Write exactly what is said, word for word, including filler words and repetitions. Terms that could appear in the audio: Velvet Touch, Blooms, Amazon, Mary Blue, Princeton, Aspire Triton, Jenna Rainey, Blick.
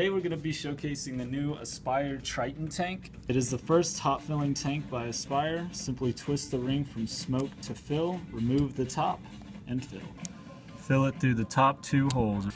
Today we're going to be showcasing the new Aspire Triton tank. It is the first hot filling tank by Aspire. Simply twist the ring from smoke to fill, remove the top, and fill. Fill it through the top two holes.